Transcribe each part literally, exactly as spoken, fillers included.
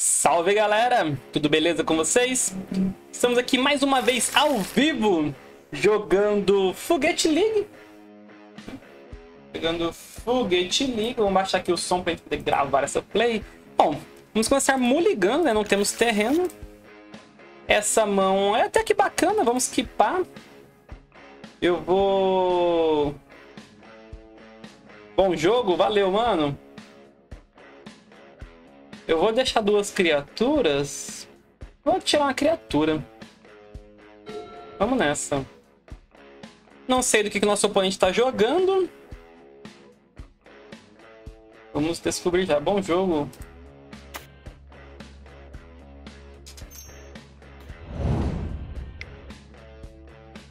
Salve galera, tudo beleza com vocês? Estamos aqui mais uma vez ao vivo jogando Fuguete League. Jogando Fuguete League, vamos baixar aqui o som para a gente poder gravar essa play. Bom, vamos começar muligando, né? Não temos terreno. Essa mão é até que bacana, vamos skipar. Eu vou... Bom jogo, valeu mano. Eu vou deixar duas criaturas. Vou tirar uma criatura. Vamos nessa. Não sei do que o nosso oponente está jogando. Vamos descobrir já. Bom jogo.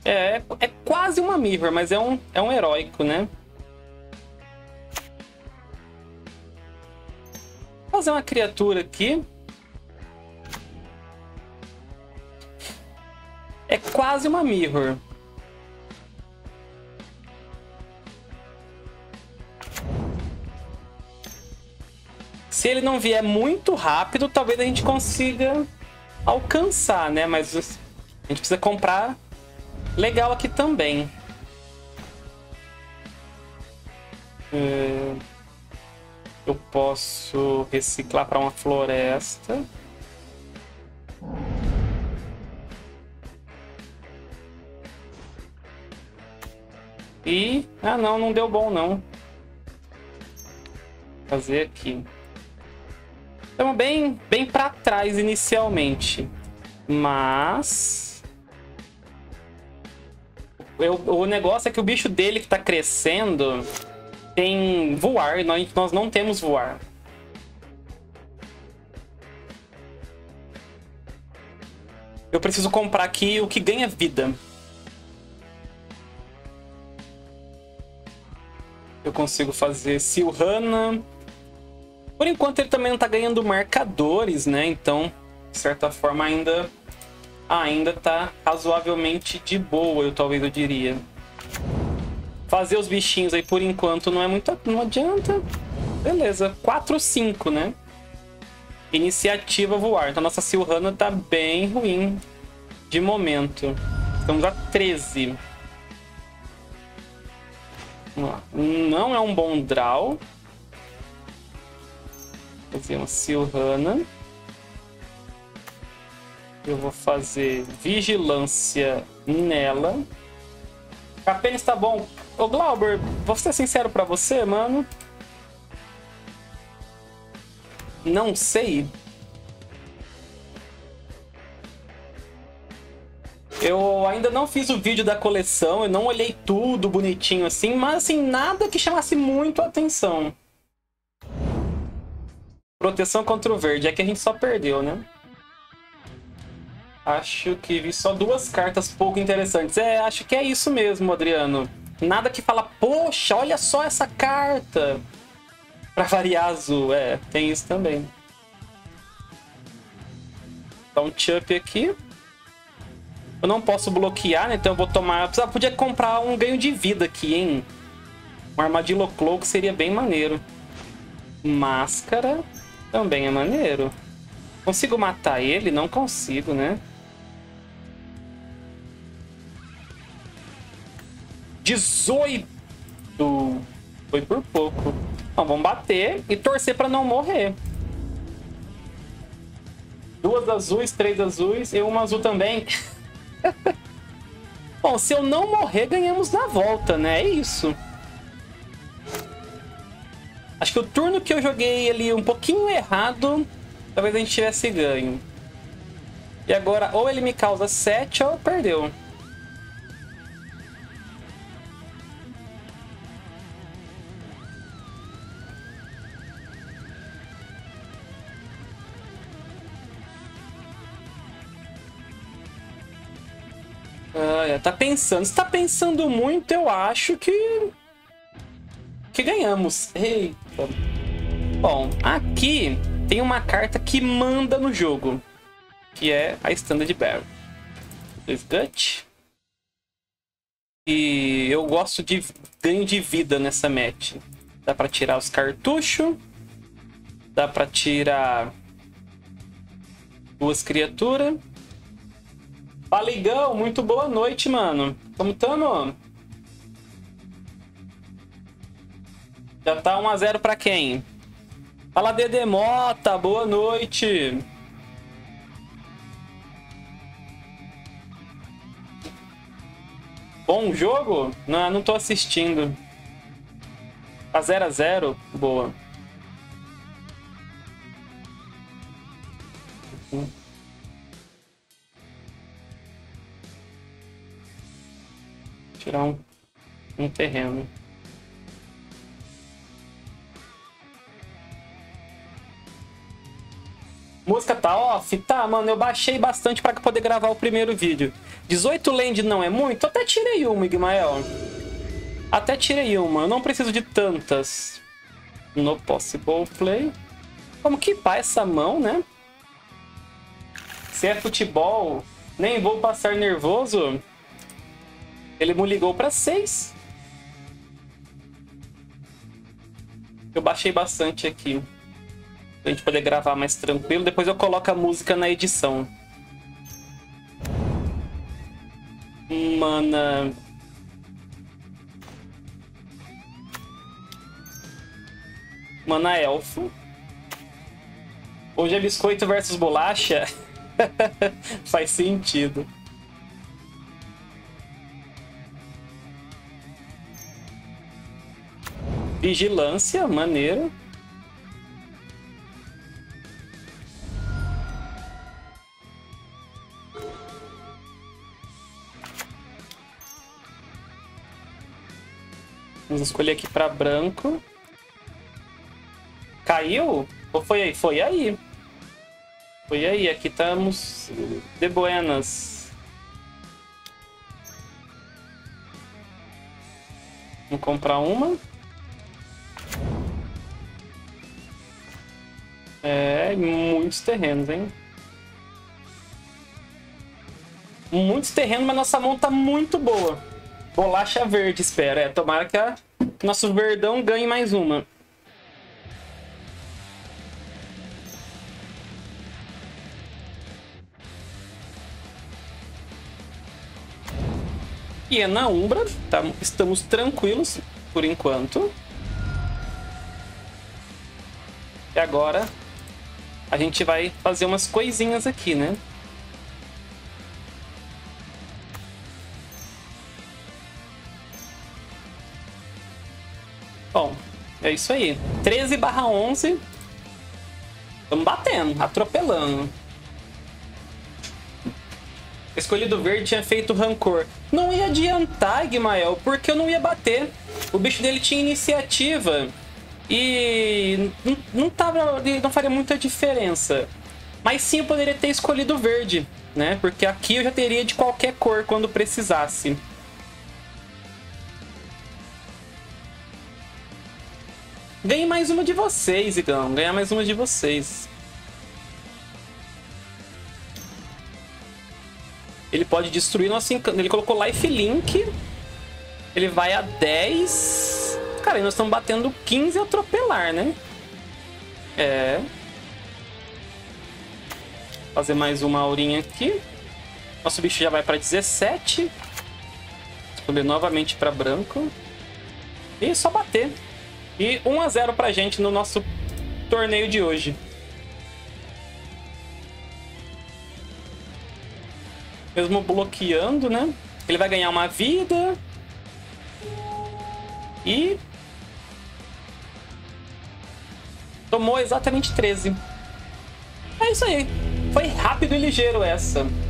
É, é quase uma Mirror, mas é um, é um heroico, né? Vou fazer uma criatura aqui. É quase uma Mirror. Se ele não vier muito rápido, talvez a gente consiga alcançar, né? Mas a gente precisa comprar legal aqui também. Hum... Eu posso reciclar para uma floresta. E... Ah, não, não deu bom, não. Vou fazer aqui. Estamos bem, bem para trás inicialmente. Mas... Eu, o negócio é que o bicho dele que está crescendo... Tem voar, nós, nós não temos voar. Eu preciso comprar aqui o que ganha vida. Eu consigo fazer Silhana. Por enquanto ele também não tá ganhando marcadores, né? Então, de certa forma, ainda, ainda tá razoavelmente de boa, eu talvez eu diria. Fazer os bichinhos aí por enquanto não é muito... Não adianta. Beleza. quatro, cinco, né? Iniciativa voar. Então nossa Silvana tá bem ruim de momento. Estamos a treze. Vamos lá. Não é um bom draw. Vou fazer uma Silvana. Eu vou fazer vigilância nela. Apenas tá bom. Ô Glauber, vou ser sincero pra você, mano. Não sei. Eu ainda não fiz o vídeo da coleção, eu não olhei tudo bonitinho assim, mas assim, nada que chamasse muito a atenção. Proteção contra o verde, é que a gente só perdeu, né? Acho que vi só duas cartas pouco interessantes. É, acho que é isso mesmo, Adriano. Nada que fala, poxa, olha só essa carta. Pra variar azul, é, tem isso também. Dá um chump aqui. Eu não posso bloquear, né, então eu vou tomar... Ah, podia comprar um ganho de vida aqui, hein. Um armadilho cloak seria bem maneiro. Máscara também é maneiro. Consigo matar ele? Não consigo, né. dezoito! Foi por pouco. Então, vamos bater e torcer para não morrer. Duas azuis, três azuis e uma azul também. Bom, se eu não morrer, ganhamos na volta, né? É isso. Acho que o turno que eu joguei ali um pouquinho errado, talvez a gente tivesse ganho. E agora, ou ele me causa sete ou perdeu. Ah, tá pensando. Se tá pensando muito, eu acho que... Que ganhamos. Eita. Bom, aqui tem uma carta que manda no jogo. Que é a Standard Bear. Fuguete. E eu gosto de ganho de vida nessa match. Dá pra tirar os cartuchos. Dá pra tirar Duas criaturas. Baligão, muito boa noite, mano. Como tamo? Já tá um a zero pra quem? Fala, Dedemota, boa noite. Bom jogo? Não, não tô assistindo. Tá zero a zero? Boa. Tirar um, um terreno. Música tá off? Tá, mano, eu baixei bastante pra poder gravar o primeiro vídeo. dezoito land não é muito? Eu até tirei uma, Igmael. Até tirei uma. Eu não preciso de tantas. No possible play. Vamos equipar essa mão, né? Se é futebol, nem vou passar nervoso. Ele me ligou pra seis. Eu baixei bastante aqui. Pra gente poder gravar mais tranquilo. Depois eu coloco a música na edição. Mana. Mana elfo. Hoje é biscoito versus bolacha. Faz sentido. Vigilância, maneiro. Vamos escolher aqui para branco. Caiu? Ou foi aí? Foi aí. Foi aí. Aqui estamos de buenas. Vamos comprar uma. É, muitos terrenos, hein? Muitos terrenos, mas nossa mão tá muito boa. Bolacha verde, espera. É, tomara que a... nosso verdão ganhe mais uma. E é na Umbra. Tá, estamos tranquilos por enquanto. E agora a gente vai fazer umas coisinhas aqui, né? Bom, é isso aí. treze barra onze. Estamos batendo, atropelando. Escolhido verde tinha feito rancor. Não ia adiantar, Guimael, porque eu não ia bater. O bicho dele tinha iniciativa. E não, tava, não faria muita diferença. Mas sim, eu poderia ter escolhido verde, né? Porque aqui eu já teria de qualquer cor quando precisasse. Ganhei mais uma de vocês, Igão. Ganhar mais uma de vocês. Ele pode destruir nosso encanto. Ele colocou life link. Ele vai a dez. Cara, e nós estamos batendo quinze e atropelar, né? É. Fazer mais uma aurinha aqui. Nosso bicho já vai para dezessete. Escolher novamente para branco. E só bater. E um a zero pra gente no nosso torneio de hoje. Mesmo bloqueando, né? Ele vai ganhar uma vida. E... tomou exatamente treze. É isso aí. Foi rápido e ligeiro essa.